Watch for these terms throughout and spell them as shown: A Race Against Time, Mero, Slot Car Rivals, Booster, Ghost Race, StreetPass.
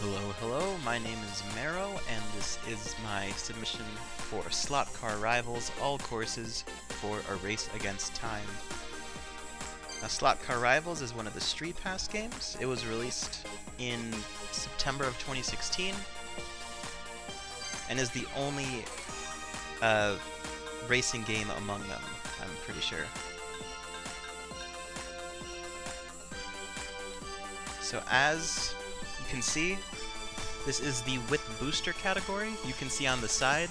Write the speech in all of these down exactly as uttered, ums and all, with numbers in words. Hello, hello, my name is Mero, and this is my submission for Slot Car Rivals, all courses for a race against time. Now, Slot Car Rivals is one of the Street Pass games. It was released in September of twenty sixteen, and is the only uh, racing game among them, I'm pretty sure. So as you can see, this is the with booster category. You can see on the side,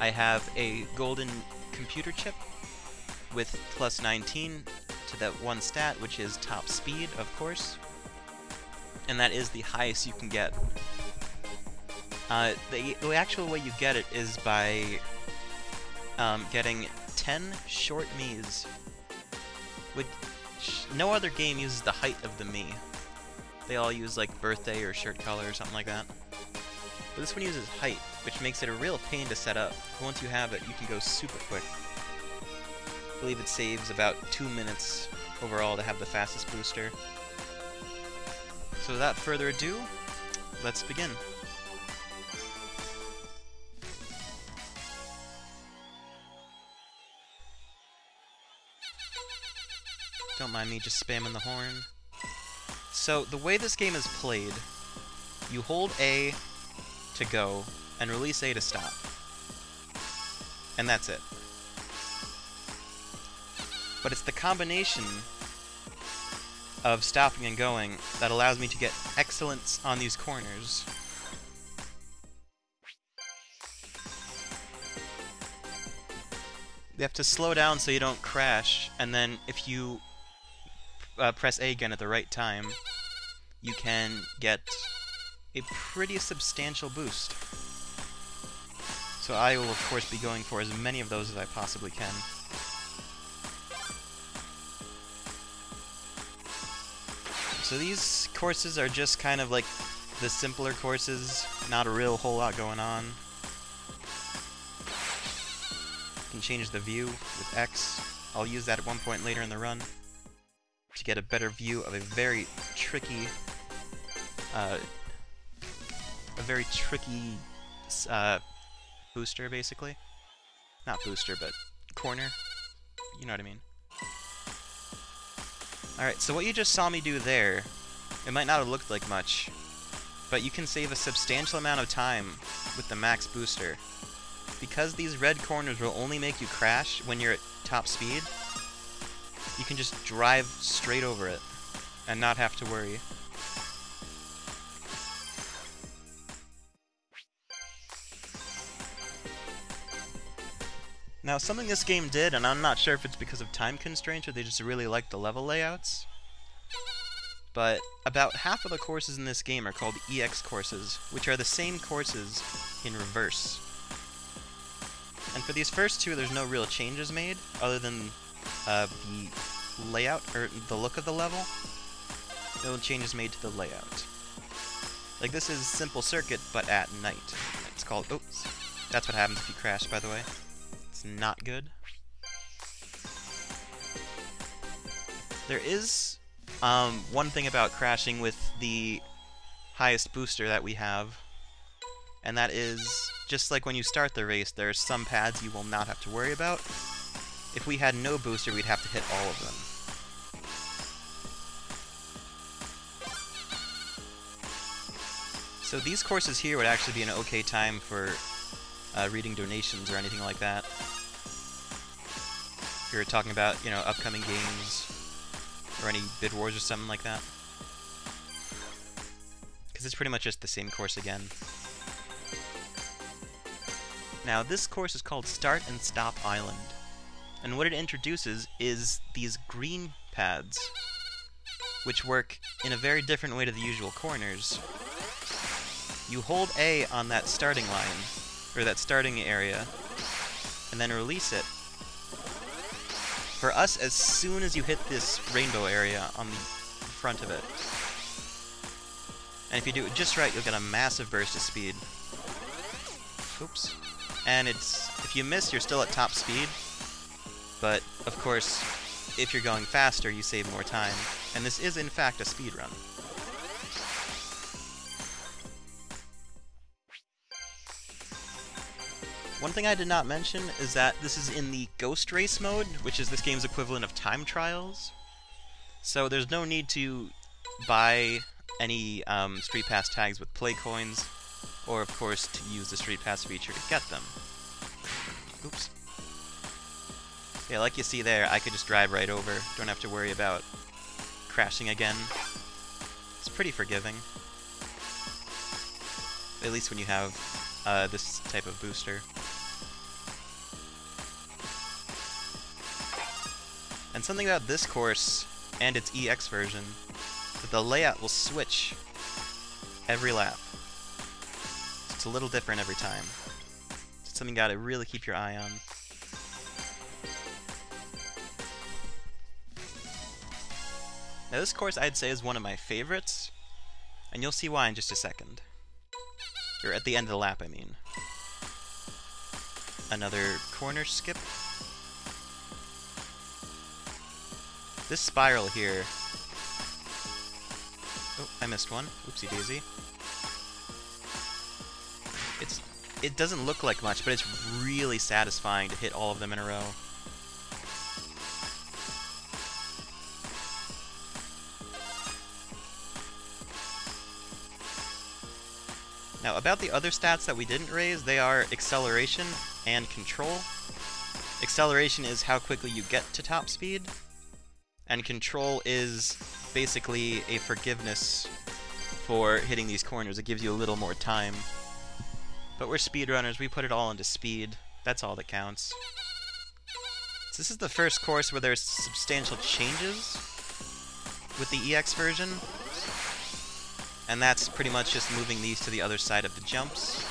I have a golden computer chip with plus nineteen to that one stat, which is top speed, of course. And that is the highest you can get. Uh, the, the actual way you get it is by um, getting ten short Miis. Which, no other game uses the height of the Mii. They all use like birthday or shirt color or something like that. But this one uses height, which makes it a real pain to set up. Once you have it, you can go super quick. I believe it saves about two minutes overall to have the fastest booster. So without further ado, let's begin. Don't mind me just spamming the horn. So, the way this game is played, you hold A to go, and release A to stop. And that's it. But it's the combination of stopping and going that allows me to get excellence on these corners. You have to slow down so you don't crash, and then if you Uh, press A again at the right time, you can get a pretty substantial boost. So I will of course be going for as many of those as I possibly can. So these courses are just kind of like the simpler courses, not a real whole lot going on. You can change the view with X. I'll use that at one point later in the run to get a better view of a very tricky, uh, a very tricky uh, booster, basically. Not booster, but corner. You know what I mean. Alright, so what you just saw me do there, it might not have looked like much, but you can save a substantial amount of time with the max booster. Because these red corners will only make you crash when you're at top speed, you can just drive straight over it and not have to worry. Now, something this game did, and I'm not sure if it's because of time constraints or they just really like the level layouts, but about half of the courses in this game are called E X courses, which are the same courses in reverse. And for these first two, there's no real changes made, other than Uh, the layout, or the look of the level. No changes made to the layout. Like, this is simple circuit, but at night. It's called, oops, that's what happens if you crash, by the way. It's not good. There is um, one thing about crashing with the highest booster that we have, and that is, just like when you start the race, there are some pads you will not have to worry about. If we had no booster, we'd have to hit all of them. So these courses here would actually be an okay time for uh, reading donations or anything like that. If you're talking about, you know, upcoming games or any bid wars or something like that. Because it's pretty much just the same course again. Now, this course is called Start and Stop Island. And what it introduces is these green pads, which work in a very different way to the usual corners. You hold A on that starting line, or that starting area, and then release it. For us, as soon as you hit this rainbow area on the front of it. And if you do it just right, you'll get a massive burst of speed. Oops. And it's, if you miss, you're still at top speed. But, of course, if you're going faster, you save more time. And this is, in fact, a speedrun. One thing I did not mention is that this is in the Ghost Race mode, which is this game's equivalent of time trials. So there's no need to buy any um, Street Pass tags with play coins, or of course to use the Street Pass feature to get them. Oops. Yeah, like you see there, I could just drive right over. Don't have to worry about crashing again. It's pretty forgiving. At least when you have uh, this type of booster. And something about this course, and its E X version, that the layout will switch every lap. So it's a little different every time. It's something you gotta really keep your eye on. Now this course, I'd say, is one of my favorites, and you'll see why in just a second. Or at the end of the lap, I mean. Another corner skip. This spiral here... Oh, I missed one. Oopsie-daisy. It's, it doesn't look like much, but it's really satisfying to hit all of them in a row. Now, about the other stats that we didn't raise, they are acceleration and control. Acceleration is how quickly you get to top speed, and control is basically a forgiveness for hitting these corners. It gives you a little more time. But we're speedrunners, we put it all into speed. That's all that counts. So this is the first course where there's substantial changes with the E X version. And that's pretty much just moving these to the other side of the jumps.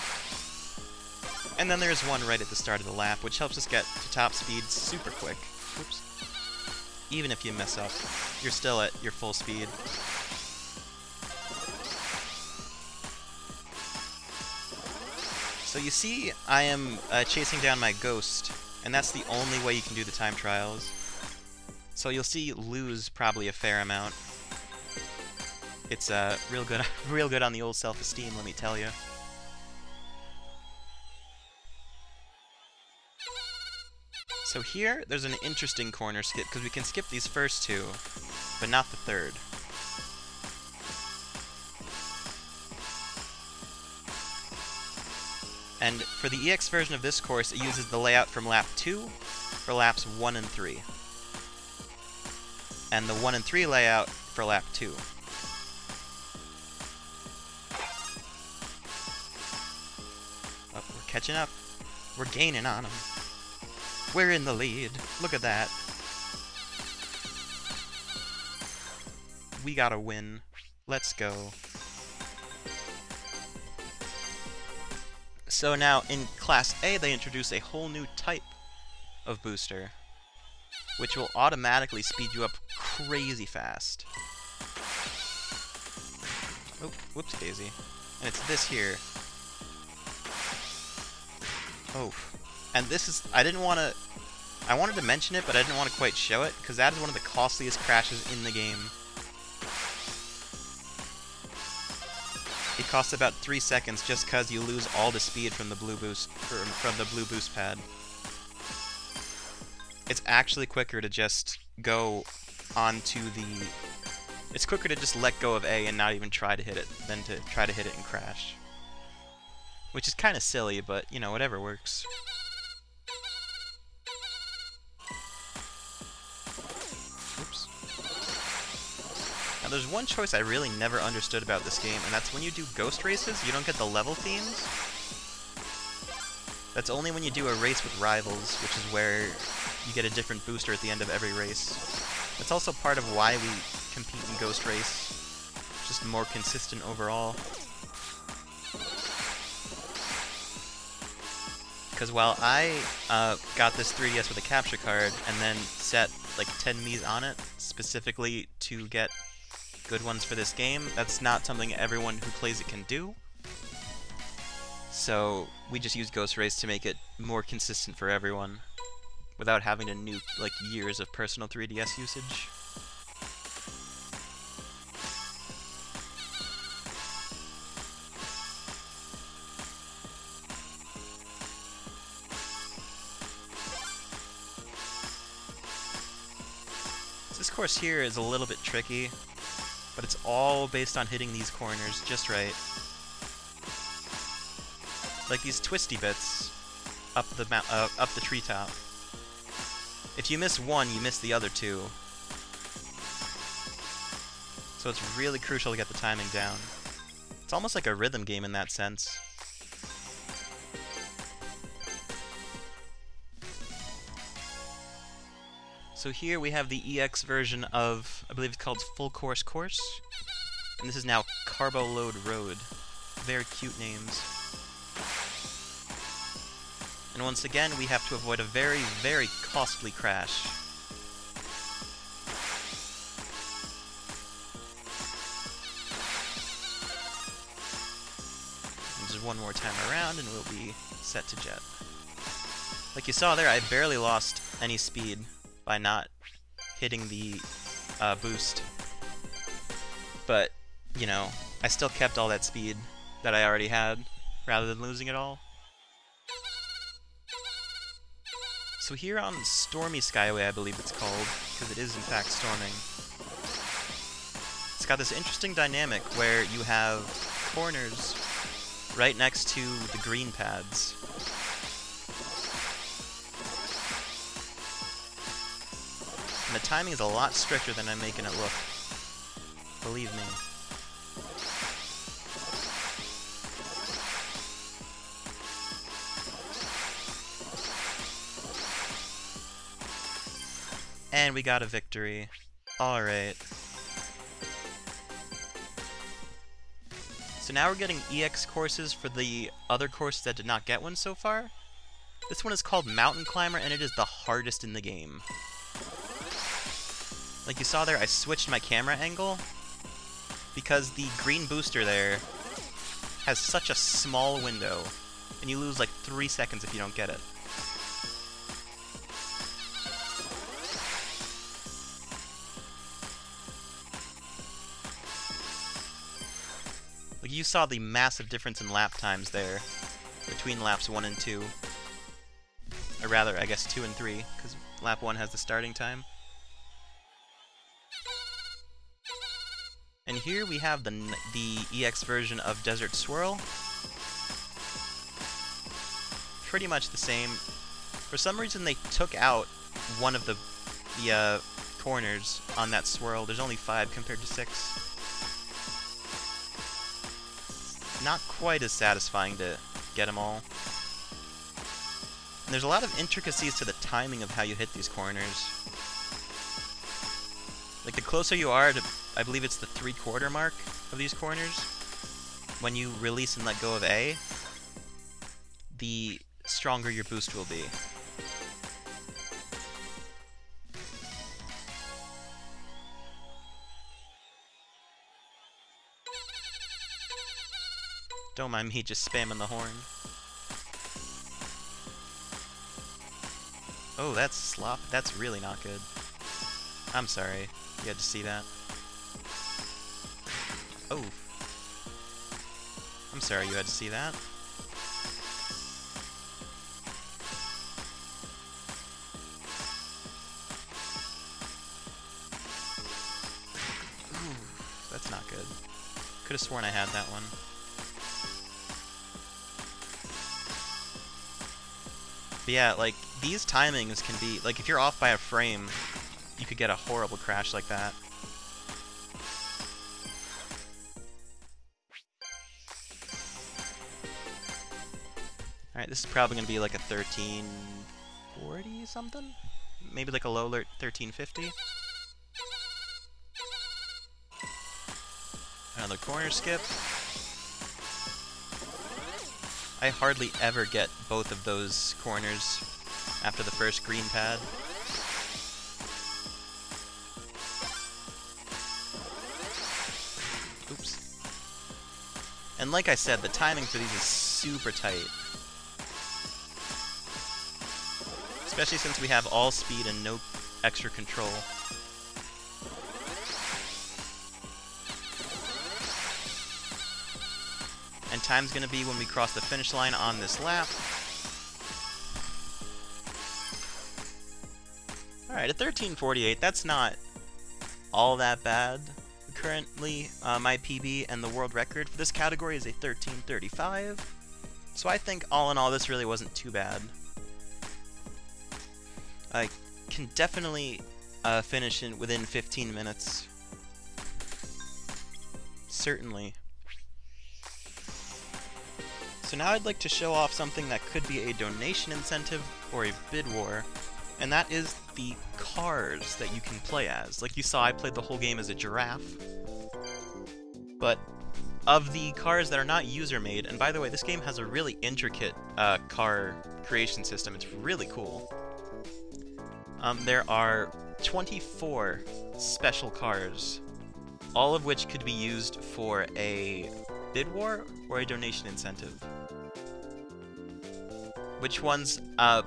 And then there's one right at the start of the lap, which helps us get to top speed super quick. Oops. Even if you mess up, you're still at your full speed. So you see, I am uh, chasing down my ghost, and that's the only way you can do the time trials. So you'll see lose probably a fair amount. It's uh, real good, real good on the old self-esteem, let me tell you. So here, there's an interesting corner skip, because we can skip these first two, but not the third. And for the E X version of this course, it uses the layout from lap two for laps one and three. And the one and three layout for lap two. Catching up. We're gaining on them. We're in the lead. Look at that. We gotta win. Let's go. So now, in Class A, they introduce a whole new type of booster, which will automatically speed you up crazy fast. Oh, whoopsie-daisy. And it's this here. Oh, and this is, I didn't want to, I wanted to mention it, but I didn't want to quite show it, because that is one of the costliest crashes in the game. It costs about three seconds just because you lose all the speed from the blue boost, er, from the blue boost pad. It's actually quicker to just go onto the, it's quicker to just let go of A and not even try to hit it than to try to hit it and crash. Which is kind of silly, but, you know, whatever works. Oops. Now, there's one choice I really never understood about this game, and that's when you do ghost races, you don't get the level themes. That's only when you do a race with rivals, which is where you get a different booster at the end of every race. That's also part of why we compete in Ghost Race. Just more consistent overall. Because while I uh, got this three D S with a capture card and then set like ten Miis on it specifically to get good ones for this game, that's not something everyone who plays it can do. So we just use Ghost Race to make it more consistent for everyone without having to nuke like years of personal three D S usage. This course here is a little bit tricky, but it's all based on hitting these corners just right. Like these twisty bits up the uh, up the treetop. If you miss one, you miss the other two. So it's really crucial to get the timing down. It's almost like a rhythm game in that sense. So here we have the E X version of, I believe it's called Full Course Course. And this is now Carbo Load Road. Very cute names. And once again, we have to avoid a very, very costly crash. And just one more time around and we'll be set to jet. Like you saw there, I barely lost any speed by not hitting the uh, boost. But, you know, I still kept all that speed that I already had, rather than losing it all. So here on Stormy Skyway, I believe it's called, because it is in fact storming. It's got this interesting dynamic where you have corners right next to the green pads. And the timing is a lot stricter than I'm making it look. Believe me. And we got a victory. Alright. So now we're getting E X courses for the other course that did not get one so far. This one is called Mountain Climber, and it is the hardest in the game. Like you saw there, I switched my camera angle because the green booster there has such a small window, and you lose like three seconds if you don't get it. Like you saw the massive difference in lap times there between laps one and two, or rather, I guess two and three, because lap one has the starting time. And here we have the, the E X version of Desert Swirl. Pretty much the same. For some reason they took out one of the, the uh, corners on that swirl. There's only five compared to six. Not quite as satisfying to get them all. And there's a lot of intricacies to the timing of how you hit these corners. Like the closer you are to, I believe it's the three-quarter mark of these corners, when you release and let go of A, the stronger your boost will be. Don't mind me just spamming the horn. Oh, that's slop. That's really not good. I'm sorry. You had to see that. Oh. I'm sorry you had to see that. Ooh, that's not good. Could have sworn I had that one. But yeah, like, these timings can be, like, if you're off by a frame, you could get a horrible crash like that. Alright, this is probably going to be like a thirteen forty something? Maybe like a low alert thirteen fifty? Another corner skip. I hardly ever get both of those corners after the first green pad. Oops. And like I said, the timing for these is super tight. Especially since we have all speed and no extra control. And time's gonna be when we cross the finish line on this lap. Alright, at thirteen forty-eight, that's not all that bad. Currently, uh, my P B and the world record for this category is a thirteen thirty-five. So I think all in all, this really wasn't too bad. I can definitely uh, finish in within fifteen minutes. Certainly. So now I'd like to show off something that could be a donation incentive or a bid war, and that is the cars that you can play as. Like you saw, I played the whole game as a giraffe. But of the cars that are not user-made, and by the way, this game has a really intricate uh, car creation system. It's really cool. Um, there are twenty-four special cars, all of which could be used for a bid war or a donation incentive. Which ones, uh,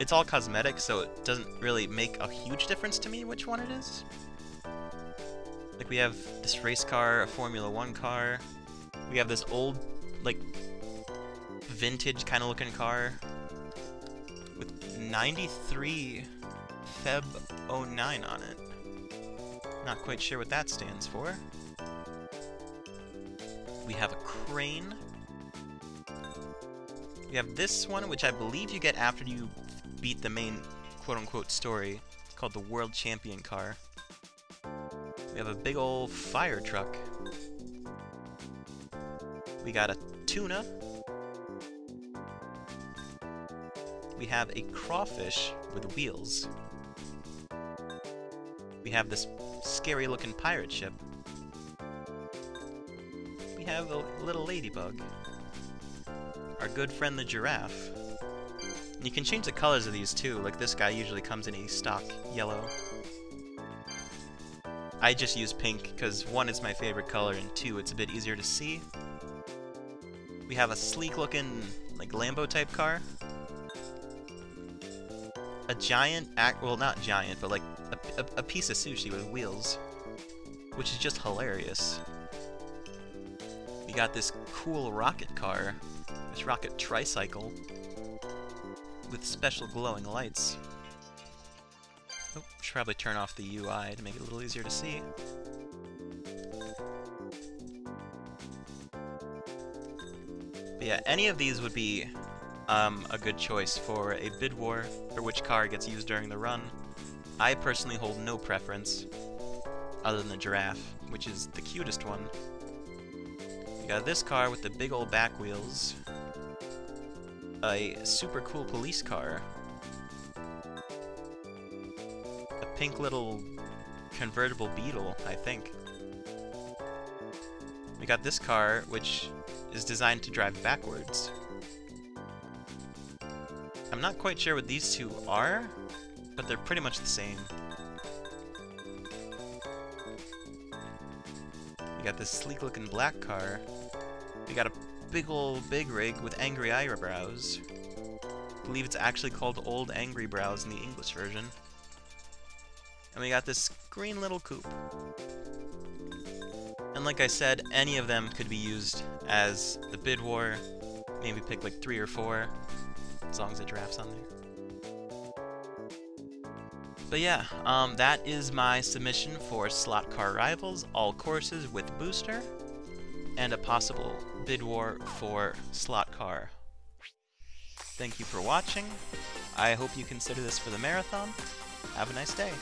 it's all cosmetic, so it doesn't really make a huge difference to me which one it is. Like, we have this race car, a Formula One car, we have this old, like, vintage kind of looking car with ninety-three Feb oh nine on it. Not quite sure what that stands for. We have a crane. We have this one, which I believe you get after you beat the main quote-unquote story. It's called the World Champion Car. We have a big old fire truck. We got a tuna. We have a crawfish with wheels. We have this scary looking pirate ship. We have a little ladybug. Our good friend the giraffe. And you can change the colors of these too, like this guy usually comes in a stock yellow. I just use pink because one, it's my favorite color, and two, it's a bit easier to see. We have a sleek looking, like, Lambo type car. A giant, act well not giant, but like a, a, a piece of sushi with wheels, which is just hilarious. We got this cool rocket car, this rocket tricycle, with special glowing lights. Oh, should probably turn off the U I to make it a little easier to see. But yeah, any of these would be Um, a good choice for a bid war, or which car gets used during the run. I personally hold no preference, other than the giraffe, which is the cutest one. You got this car with the big old back wheels, a super cool police car, a pink little convertible Beetle, I think. We got this car, which is designed to drive backwards. I'm not quite sure what these two are, but they're pretty much the same. We got this sleek looking black car. We got a big old big rig with angry eyebrows. I believe it's actually called Old Angry Brows in the English version. And we got this green little coupe. And like I said, any of them could be used as the bid war. Maybe pick like three or four, as long as the giraffe's on there. But yeah, um, that is my submission for Slot Car Rivals, all courses with booster, and a possible bid war for Slot Car. Thank you for watching. I hope you consider this for the marathon. Have a nice day.